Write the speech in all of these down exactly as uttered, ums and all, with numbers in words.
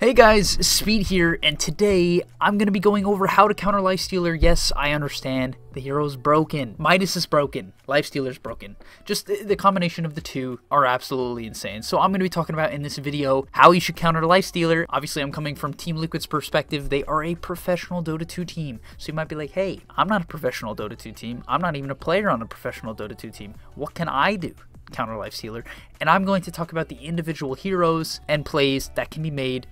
Hey guys, Speed here, and today I'm going to be going over how to counter Lifestealer. Yes, I understand, the hero's broken. Midas is broken, Lifestealer's broken. Just the, the combination of the two are absolutely insane. So I'm going to be talking about in this video how you should counter Lifestealer. Obviously, I'm coming from Team Liquid's perspective. They are a professional Dota two team. So you might be like, hey, I'm not a professional Dota two team. I'm not even a player on a professional Dota two team. What can I do? Counter Lifestealer. And I'm going to talk about the individual heroes and plays that can be made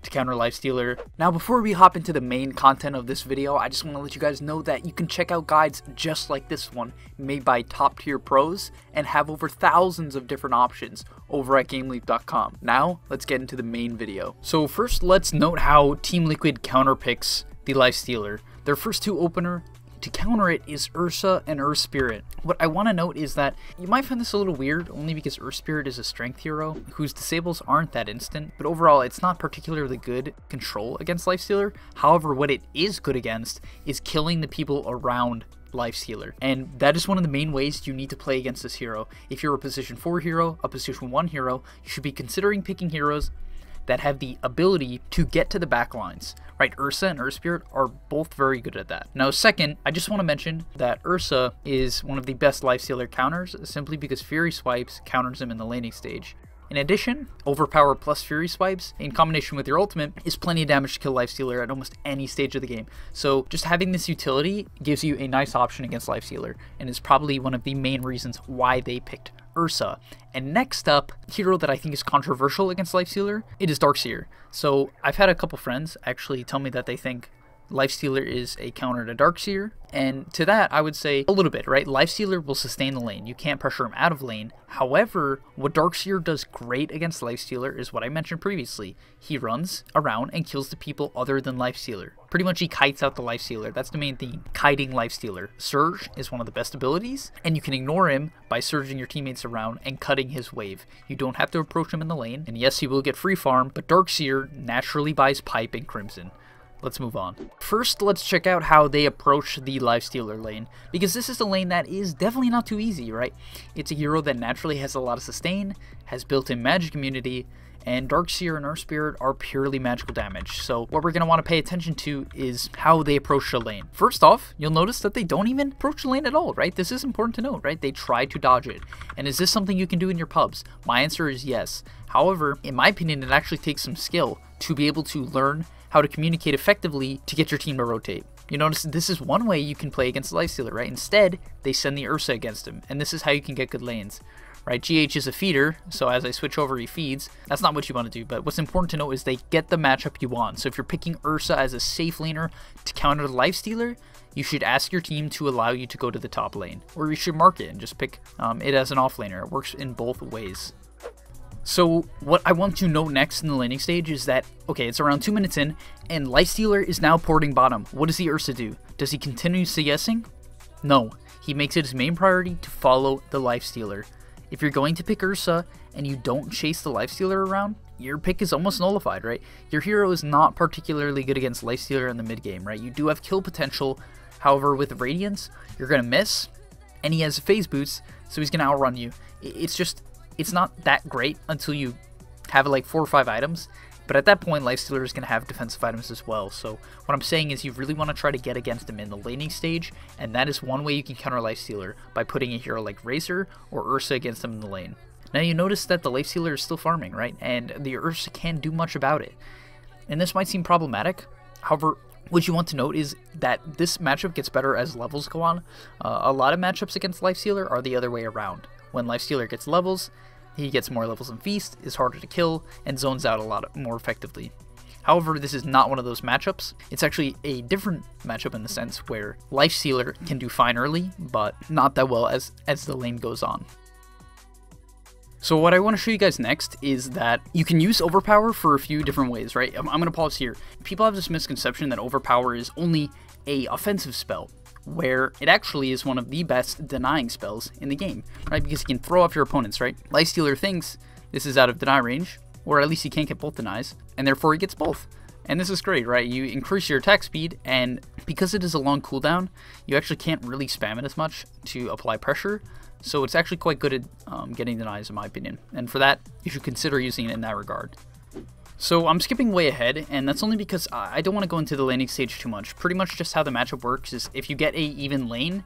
to counter Lifestealer. Now, before we hop into the main content of this video, I just want to let you guys know that you can check out guides just like this one made by top tier pros and have over thousands of different options over at GameLeap dot com. Now, let's get into the main video. So first, let's note how Team Liquid counter picks the Lifestealer. Their first two opener to counter it is Ursa and Earth Spirit. What I want to note is that you might find this a little weird, only because Earth Spirit is a strength hero whose disables aren't that instant, but overall it's not particularly good control against Lifestealer. However, what it is good against is killing the people around Lifestealer, and that is one of the main ways you need to play against this hero. If you're a position four hero, a position one hero, you should be considering picking heroes that have the ability to get to the back lines, right? Ursa and Earth Spirit are both very good at that. Now, second, I just want to mention that Ursa is one of the best Lifestealer counters simply because Fury Swipes counters him in the laning stage. In addition, Overpower plus Fury Swipes in combination with your ultimate is plenty of damage to kill Lifestealer at almost any stage of the game. So just having this utility gives you a nice option against Lifestealer and is probably one of the main reasons why they picked Ursa. And next up, hero that I think is controversial against Lifestealer, it is Dark Seer. So I've had a couple friends actually tell me that they think Lifestealer is a counter to Dark Seer, and to that I would say a little bit, right? Lifestealer will sustain the lane. You can't pressure him out of lane. However, what Dark Seer does great against Lifestealer is what I mentioned previously. He runs around and kills the people other than Lifestealer. Pretty much he kites out the Lifestealer. That's the main thing, kiting Lifestealer. Surge is one of the best abilities, and you can ignore him by surging your teammates around and cutting his wave. You don't have to approach him in the lane, and yes, he will get free farm, but Dark Seer naturally buys Pipe and Crimson. Let's move on. First, let's check out how they approach the Lifestealer lane, because this is a lane that is definitely not too easy, right? It's a hero that naturally has a lot of sustain, has built-in magic immunity, and Dark Seer and Earth Spirit are purely magical damage. So what we're going to want to pay attention to is how they approach the lane. First off, you'll notice that they don't even approach the lane at all, right? This is important to note, right? They try to dodge it. And is this something you can do in your pubs? My answer is yes. However, in my opinion, it actually takes some skill to be able to learn how to communicate effectively to get your team to rotate. You notice this is one way you can play against Lifestealer, right? Instead, they send the Ursa against him, and this is how you can get good lanes, right? G H is a feeder, so as I switch over, he feeds. That's not what you want to do, but what's important to know is they get the matchup you want. So if you're picking Ursa as a safe laner to counter the Lifestealer, you should ask your team to allow you to go to the top lane, or you should mark it and just pick um, it as an off laner. It works in both ways. So what I want to note next in the laning stage is that, okay, it's around two minutes in, and Lifestealer is now porting bottom. What does the Ursa do? Does he continue CSing? No. He makes it his main priority to follow the Lifestealer. If you're going to pick Ursa and you don't chase the Lifestealer around, your pick is almost nullified, right? Your hero is not particularly good against Lifestealer in the mid game, right? You do have kill potential. However, with Radiance, you're going to miss, and he has phase boots, so he's going to outrun you. It's just... It's not that great until you have like four or five items, but at that point, Lifestealer is going to have defensive items as well. So what I'm saying is you really want to try to get against him in the laning stage, and that is one way you can counter Lifestealer, by putting a hero like Razor or Ursa against him in the lane. Now you notice that the Lifestealer is still farming, right? And the Ursa can't do much about it. And this might seem problematic, however, what you want to note is that this matchup gets better as levels go on. Uh, a lot of matchups against Lifestealer are the other way around. When Lifestealer gets levels, he gets more levels in Feast, is harder to kill, and zones out a lot more effectively. However, this is not one of those matchups. It's actually a different matchup in the sense where Lifestealer can do fine early, but not that well as, as the lane goes on. So what I want to show you guys next is that you can use Overpower for a few different ways, right? I'm, I'm going to pause here. People have this misconception that Overpower is only a offensive spell, where it actually is one of the best denying spells in the game, right? Because you can throw off your opponents, right? Lifestealer thinks this is out of deny range, or at least he can't get both denies, and therefore he gets both. And this is great, right? You increase your attack speed, and because it is a long cooldown, you actually can't really spam it as much to apply pressure, so it's actually quite good at um, getting denies in my opinion. And for that, you should consider using it in that regard. So I'm skipping way ahead, and that's only because I don't want to go into the laning stage too much. Pretty much just how the matchup works is if you get a even lane,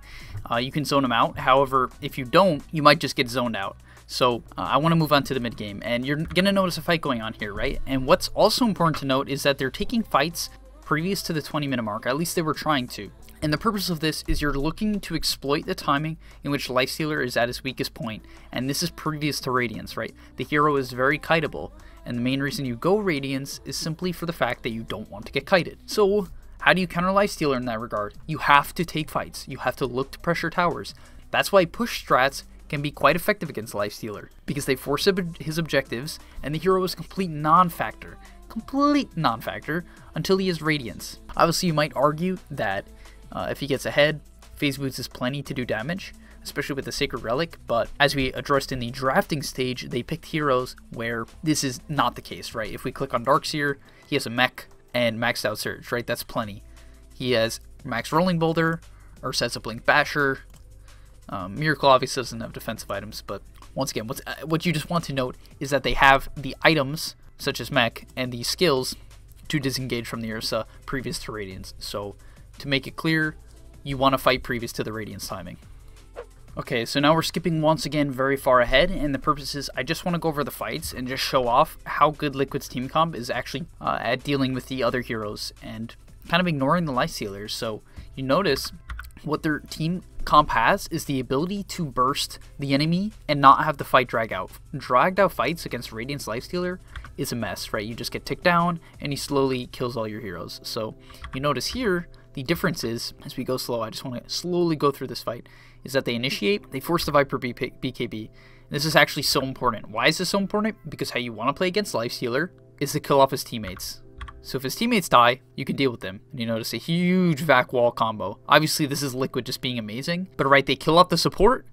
uh, you can zone them out. However, if you don't, you might just get zoned out. So uh, I want to move on to the mid game, and you're going to notice a fight going on here, right? And what's also important to note is that they're taking fights previous to the twenty minute mark, at least they were trying to. And the purpose of this is you're looking to exploit the timing in which Lifestealer is at his weakest point, and this is previous to Radiance, right? The hero is very kiteable, and the main reason you go Radiance is simply for the fact that you don't want to get kited. So how do you counter Lifestealer in that regard? You have to take fights, you have to look to pressure towers. That's why push strats can be quite effective against Lifestealer, because they force his objectives, and the hero is a complete non-factor, complete non-factor, until he is Radiance. Obviously you might argue that Uh, if he gets ahead, phase boots is plenty to do damage, especially with the Sacred Relic, but as we addressed in the drafting stage, they picked heroes where this is not the case, right? If we click on Dark Seer, he has a mech and maxed out surge, right? That's plenty. He has max rolling boulder, or sets up blink basher. Um, Miracle obviously doesn't have defensive items, but once again, what's, uh, what you just want to note is that they have the items, such as mech, and the skills to disengage from the Ursa previous to Radiance, so to make it clear, you want to fight previous to the Radiance timing. Okay, so now we're skipping once again very far ahead, and the purpose is I just want to go over the fights and just show off how good Liquid's team comp is actually uh, at dealing with the other heroes and kind of ignoring the Lifestealers. So you notice what their team comp has is the ability to burst the enemy and not have the fight drag out. Dragged out fights against Radiance Lifestealer is a mess, right? You just get ticked down and he slowly kills all your heroes. So you notice here, the difference is, as we go slow, I just want to slowly go through this fight, is that they initiate, they force the Viper B K B. This is actually so important. Why is this so important? Because how you want to play against Lifestealer is to kill off his teammates. So if his teammates die, you can deal with them. And you notice a huge vac wall combo. Obviously, this is Liquid just being amazing. But right, they kill off the support.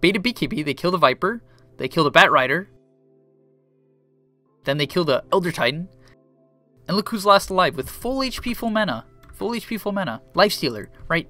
Beta B K B, they kill the Viper. They kill the Batrider. Then they kill the Elder Titan. And look who's last alive with full H P, full mana. Full H P, full mana. Lifestealer, right?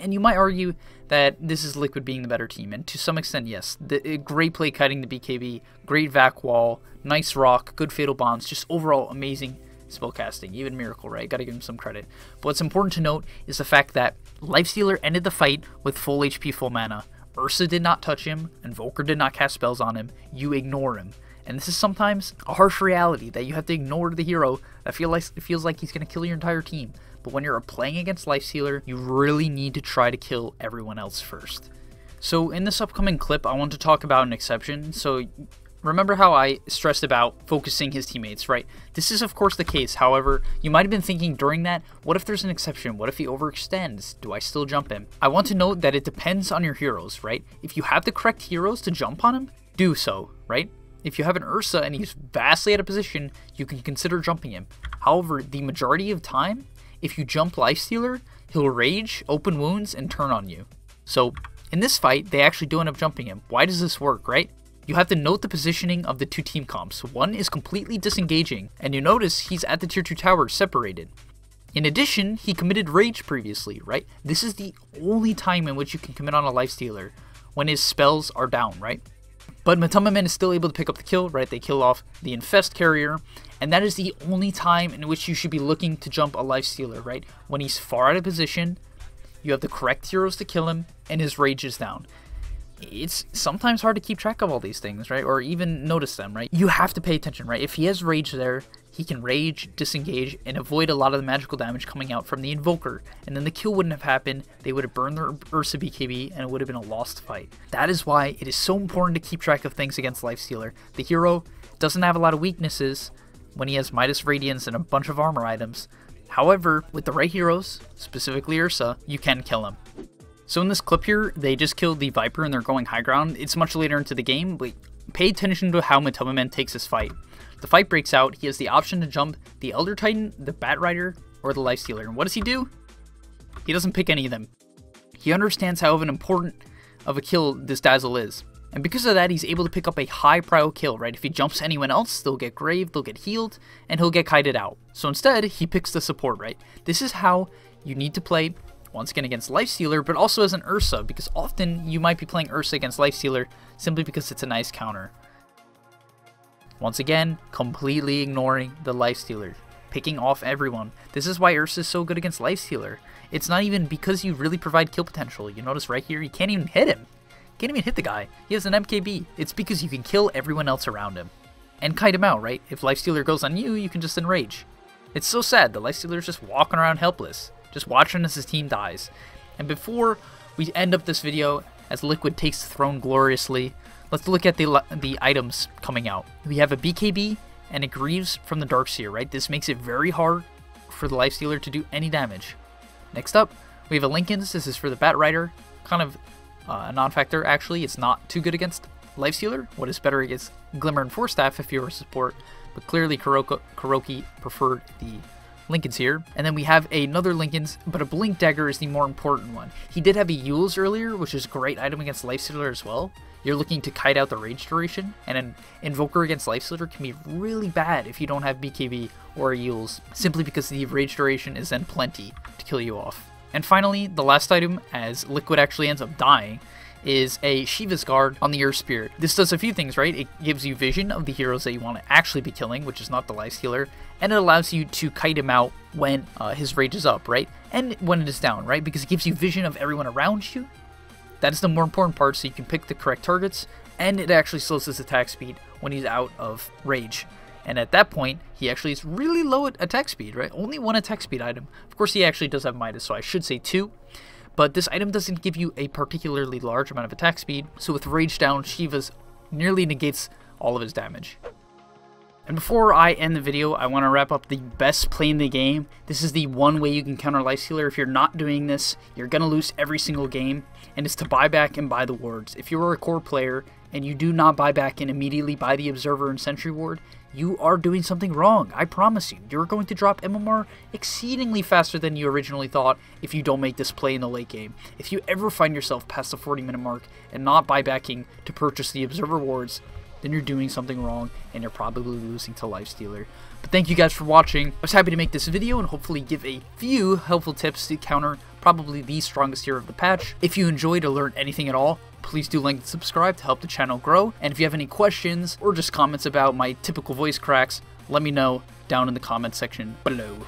And you might argue that this is Liquid being the better team. And to some extent, yes. The, great play kiting the B K B. Great vac wall. Nice rock. Good fatal bombs. Just overall amazing spellcasting. Even Miracle, right? Gotta give him some credit. But what's important to note is the fact that Lifestealer ended the fight with full H P, full mana. Ursa did not touch him. Invoker did not cast spells on him. You ignore him. And this is sometimes a harsh reality that you have to ignore the hero that feel like, feels like he's going to kill your entire team. But when you're playing against Lifestealer, you really need to try to kill everyone else first. So in this upcoming clip, I want to talk about an exception. So remember how I stressed about focusing his teammates, right? This is of course the case. However, you might have been thinking during that, what if there's an exception? What if he overextends? Do I still jump him? I want to note that it depends on your heroes, right? If you have the correct heroes to jump on him, do so, right? If you have an Ursa and he's vastly out of position, you can consider jumping him. However, the majority of time, if you jump Lifestealer, he'll rage, open wounds, and turn on you. So in this fight, they actually do end up jumping him. Why does this work, right? You have to note the positioning of the two team comps. One is completely disengaging, and you notice he's at the tier two tower, separated. In addition, he committed rage previously, right? This is the only time in which you can commit on a Lifestealer, when his spells are down, right? But Matumbaman is still able to pick up the kill, right? They kill off the Infest carrier, and that is the only time in which you should be looking to jump a Lifestealer, right? When he's far out of position, you have the correct heroes to kill him, and his rage is down. It's sometimes hard to keep track of all these things, right? Or even notice them, right? You have to pay attention, right? If he has rage there, he can rage, disengage, and avoid a lot of the magical damage coming out from the Invoker. And then the kill wouldn't have happened, they would have burned their Ursa B K B, and it would have been a lost fight. That is why it is so important to keep track of things against Lifestealer. The hero doesn't have a lot of weaknesses when he has Midas, Radiance, and a bunch of armor items. However, with the right heroes, specifically Ursa, you can kill him. So in this clip here, they just killed the Viper and they're going high ground. It's much later into the game, but pay attention to how Matumbaman takes this fight. The fight breaks out, he has the option to jump the Elder Titan, the Batrider, or the Lifestealer. And what does he do? He doesn't pick any of them. He understands how important of a kill this Dazzle is. And because of that, he's able to pick up a high prio kill, right? If he jumps anyone else, they'll get graved, they'll get healed, and he'll get kited out. So instead, he picks the support, right? This is how you need to play, once again against Lifestealer, but also as an Ursa, because often you might be playing Ursa against Lifestealer simply because it's a nice counter. Once again, completely ignoring the Lifestealer, picking off everyone. This is why Ursa is so good against Lifestealer. It's not even because you really provide kill potential. You notice right here, you can't even hit him. Can't even hit the guy. He has an M K B. It's because you can kill everyone else around him. And kite him out, right? If Lifestealer goes on you, you can just enrage. It's so sad. The Lifestealer is just walking around helpless, just watching as his team dies. And before we end up this video, as Liquid takes the throne gloriously, let's look at the, the items coming out. We have a B K B and a Greaves from the Dark Seer, right? This makes it very hard for the Lifestealer to do any damage. Next up, we have a Lincoln's. This is for the Batrider, kind of uh, a non-factor actually. It's not too good against Lifestealer. What is better against Glimmer and Force Staff if you were support, but clearly Kuroko, Kuroki preferred the Lincoln's here. And then we have another Lincoln's, but a Blink Dagger is the more important one. He did have a Yules earlier, which is a great item against Lifestealer as well. You're looking to kite out the rage duration, and an Invoker against Lifestealer can be really bad if you don't have B K B or a Yules, simply because the rage duration is then plenty to kill you off. And finally, the last item, as Liquid actually ends up dying, is a Shiva's Guard on the Earth Spirit. This does a few things, right? It gives you vision of the heroes that you want to actually be killing, which is not the Lifestealer, and it allows you to kite him out when uh, his rage is up, right? And when it is down, right? Because it gives you vision of everyone around you. That is the more important part, so you can pick the correct targets, and it actually slows his attack speed when he's out of rage. And at that point, he actually is really low at attack speed, right? Only one attack speed item. Of course, he actually does have Midas, so I should say two. But this item doesn't give you a particularly large amount of attack speed, so with rage down, Shiva's nearly negates all of his damage. And before I end the video, I want to wrap up the best play in the game. This is the one way you can counter Lifestealer. If you're not doing this, you're going to lose every single game, and it's to buy back and buy the wards. If you're a core player and you do not buy back and immediately buy the Observer and Sentry Ward, you are doing something wrong, I promise you. You're going to drop M M R exceedingly faster than you originally thought if you don't make this play in the late game. If you ever find yourself past the forty minute mark and not buy backing to purchase the Observer wards, then you're doing something wrong and you're probably losing to Lifestealer. But thank you guys for watching. I was happy to make this video and hopefully give a few helpful tips to counter probably the strongest hero of the patch. If you enjoyed or learned anything at all, please do like and subscribe to help the channel grow. And if you have any questions or just comments about my typical voice cracks, let me know down in the comment section below.